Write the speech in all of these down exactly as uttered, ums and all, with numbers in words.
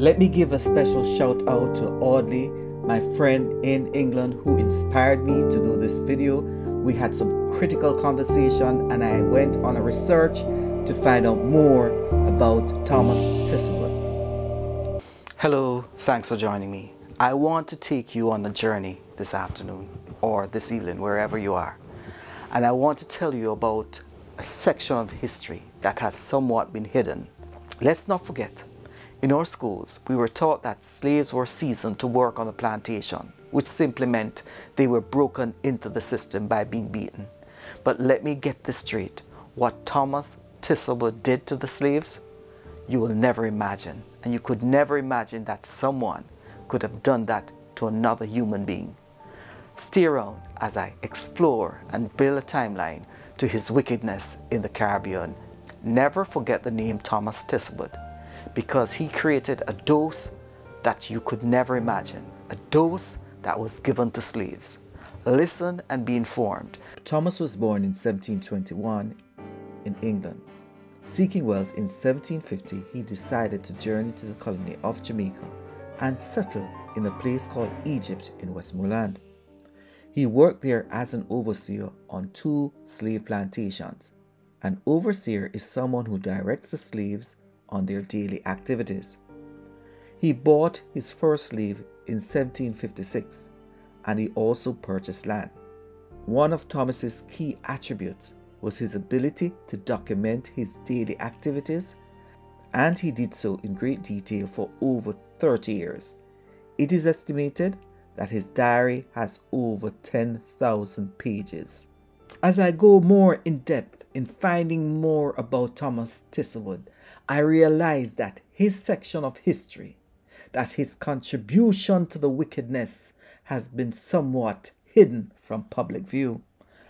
Let me give a special shout out to Audley, my friend in England, who inspired me to do this video. We had some critical conversation and I went on a research to find out more about Thomas Thistlewood. Hello, thanks for joining me. I want to take you on a journey this afternoon or this evening, wherever you are. And I want to tell you about a section of history that has somewhat been hidden. Let's not forget, in our schools, we were taught that slaves were seasoned to work on the plantation, which simply meant they were broken into the system by being beaten. But let me get this straight. What Thomas Thistlewood did to the slaves, you will never imagine. And you could never imagine that someone could have done that to another human being. Stay around as I explore and build a timeline to his wickedness in the Caribbean. Never forget the name Thomas Thistlewood, because he created a dose that you could never imagine, a dose that was given to slaves. Listen and be informed. Thomas was born in seventeen twenty-one in England. Seeking wealth in seventeen fifty, he decided to journey to the colony of Jamaica and settled in a place called Egypt in Westmoreland. He worked there as an overseer on two slave plantations. An overseer is someone who directs the slaves on their daily activities. He bought his first slave in seventeen fifty-six, and he also purchased land. One of Thomas's key attributes was his ability to document his daily activities, and he did so in great detail for over thirty years. It is estimated that his diary has over ten thousand pages. As I go more in depth in finding more about Thomas Thistlewood, I realize that his section of history, that his contribution to the wickedness has been somewhat hidden from public view.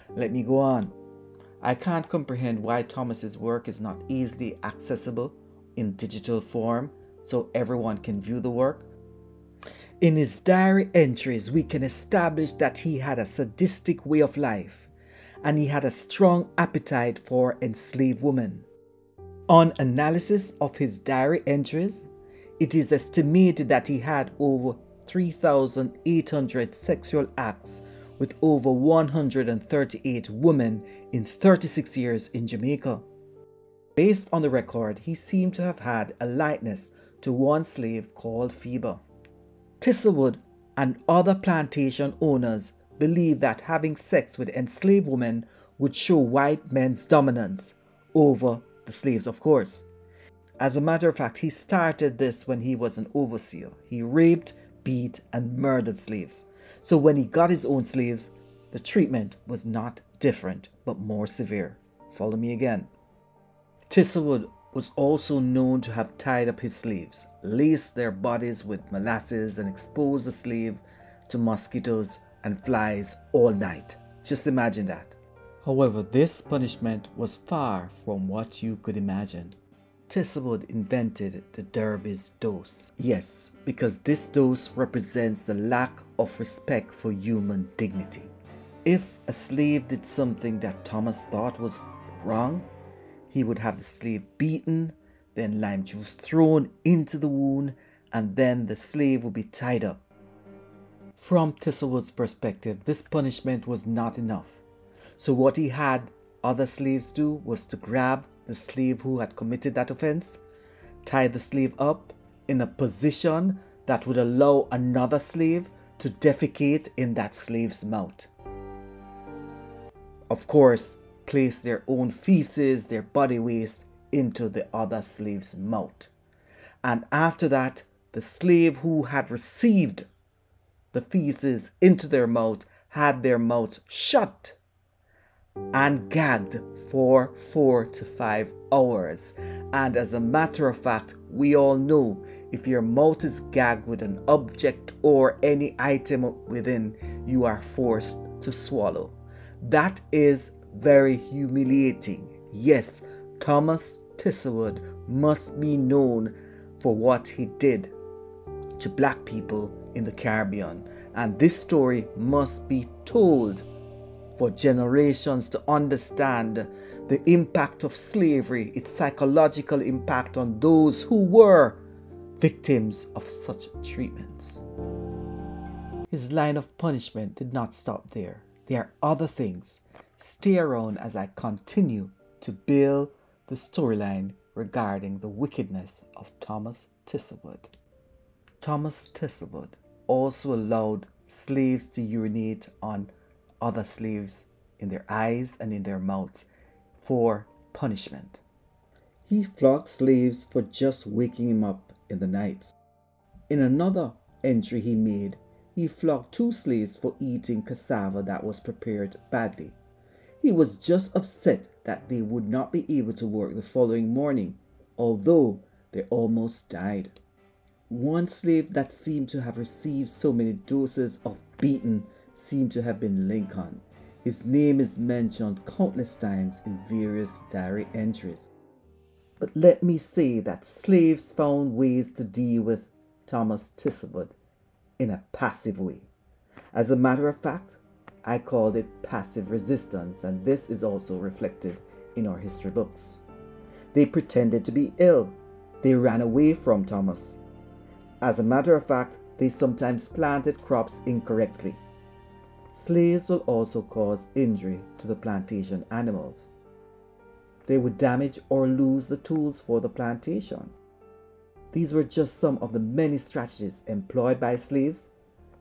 Let me go on. I can't comprehend why Thomas's work is not easily accessible in digital form so everyone can view the work. In his diary entries, we can establish that he had a sadistic way of life and he had a strong appetite for enslaved women. On analysis of his diary entries, it is estimated that he had over three thousand eight hundred sexual acts with over one hundred thirty-eight women in thirty-six years in Jamaica. Based on the record, he seemed to have had a likeness to one slave called Phoebe. Thistlewood and other plantation owners believed that having sex with enslaved women would show white men's dominance over the slaves, of course. As a matter of fact, he started this when he was an overseer. He raped, beat, and murdered slaves. So when he got his own slaves, the treatment was not different, but more severe. Follow me again. Thistlewood was also known to have tied up his slaves, laced their bodies with molasses, and exposed the slave to mosquitoes and flies all night. Just imagine that. However, this punishment was far from what you could imagine. Thistlewood invented the Derby's Dose. Yes, because this dose represents the lack of respect for human dignity. If a slave did something that Thomas thought was wrong, he would have the slave beaten, then lime juice thrown into the wound, and then the slave would be tied up. From Thistlewood's perspective, this punishment was not enough. So what he had other slaves do was to grab the slave who had committed that offense, tie the slave up in a position that would allow another slave to defecate in that slave's mouth. Of course, place their own feces, their body waste, into the other slave's mouth. And after that, the slave who had received the feces into their mouth had their mouth shut and gagged for four to five hours. And as a matter of fact, we all know if your mouth is gagged with an object or any item within, you are forced to swallow. That is very humiliating. Yes, Thomas Thistlewood must be known for what he did to black people in the Caribbean, and this story must be told for generations to understand the impact of slavery, its psychological impact on those who were victims of such treatment. His line of punishment did not stop there. There are other things. Stay around as I continue to build the storyline regarding the wickedness of Thomas Thistlewood. Thomas Thistlewood also allowed slaves to urinate on other slaves in their eyes and in their mouths for punishment. He flogged slaves for just waking him up in the night. In another entry he made, he flogged two slaves for eating cassava that was prepared badly. He was just upset that they would not be able to work the following morning, although they almost died. One slave that seemed to have received so many doses of beating seemed to have been Lincoln. His name is mentioned countless times in various diary entries. But let me say that slaves found ways to deal with Thomas Thistlewood in a passive way. As a matter of fact, I called it passive resistance, and this is also reflected in our history books. They pretended to be ill. They ran away from Thomas. As a matter of fact, they sometimes planted crops incorrectly. Slaves will also cause injury to the plantation animals. They would damage or lose the tools for the plantation. These were just some of the many strategies employed by slaves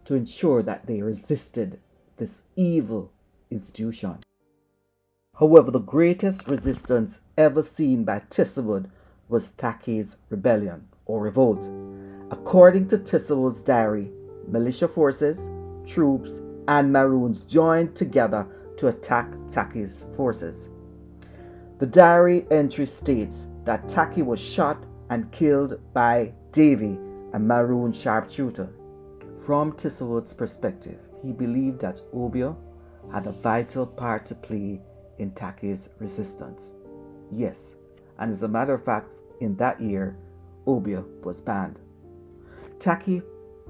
to ensure that they resisted this evil institution. However, the greatest resistance ever seen by Thistlewood was Tacky's rebellion or revolt. According to Thistlewood's diary, militia forces, troops, and Maroons joined together to attack Tacky's forces. The diary entry states that Tacky was shot and killed by Davy, a Maroon sharpshooter. From Thistlewood's perspective, he believed that Obeah had a vital part to play in Tacky's resistance. Yes, and as a matter of fact, in that year, Obeah was banned. Tacky,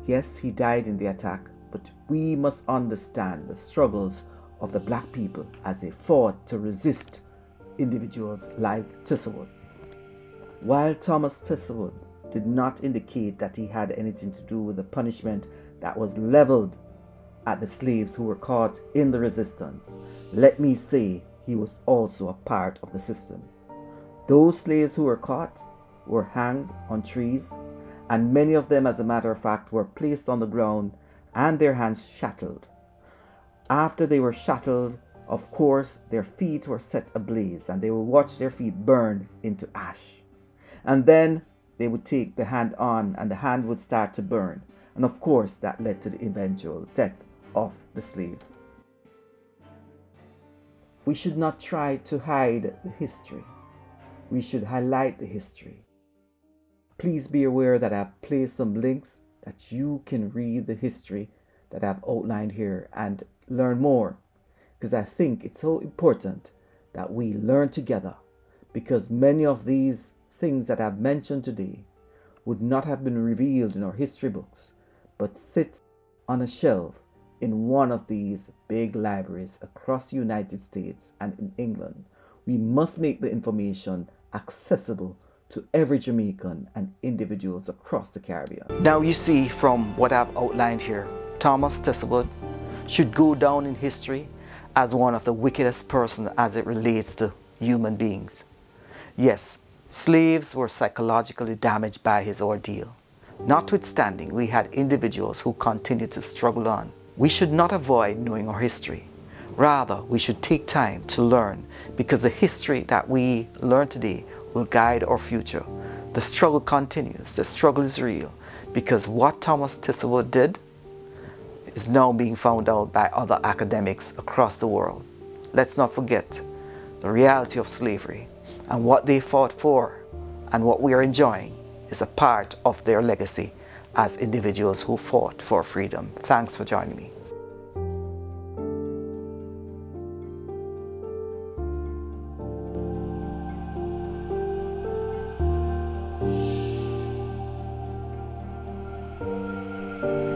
yes, he died in the attack, but we must understand the struggles of the black people as they fought to resist individuals like Thistlewood. While Thomas Thistlewood did not indicate that he had anything to do with the punishment that was leveled at the slaves who were caught in the resistance, let me say he was also a part of the system. Those slaves who were caught were hanged on trees, and many of them, as a matter of fact, were placed on the ground and their hands shackled. After they were shackled, of course, their feet were set ablaze, and they would watch their feet burn into ash. And then they would take the hand on, and the hand would start to burn. And of course, that led to the eventual death of the slave. We should not try to hide the history. We should highlight the history. Please be aware that I've placed some links that you can read the history that I've outlined here and learn more, because I think it's so important that we learn together, because many of these things that I've mentioned today would not have been revealed in our history books, but sit on a shelf in one of these big libraries across the United States and in England. We must make the information accessible to every Jamaican and individuals across the Caribbean. Now you see from what I've outlined here, Thomas Thistlewood should go down in history as one of the wickedest persons as it relates to human beings. Yes, slaves were psychologically damaged by his ordeal. Notwithstanding, we had individuals who continued to struggle on. We should not avoid knowing our history. Rather, we should take time to learn, because the history that we learn today will guide our future. The struggle continues, the struggle is real, because what Thomas Thistlewood did is now being found out by other academics across the world. Let's not forget the reality of slavery, and what they fought for and what we are enjoying is a part of their legacy as individuals who fought for freedom. Thanks for joining me. Thank you.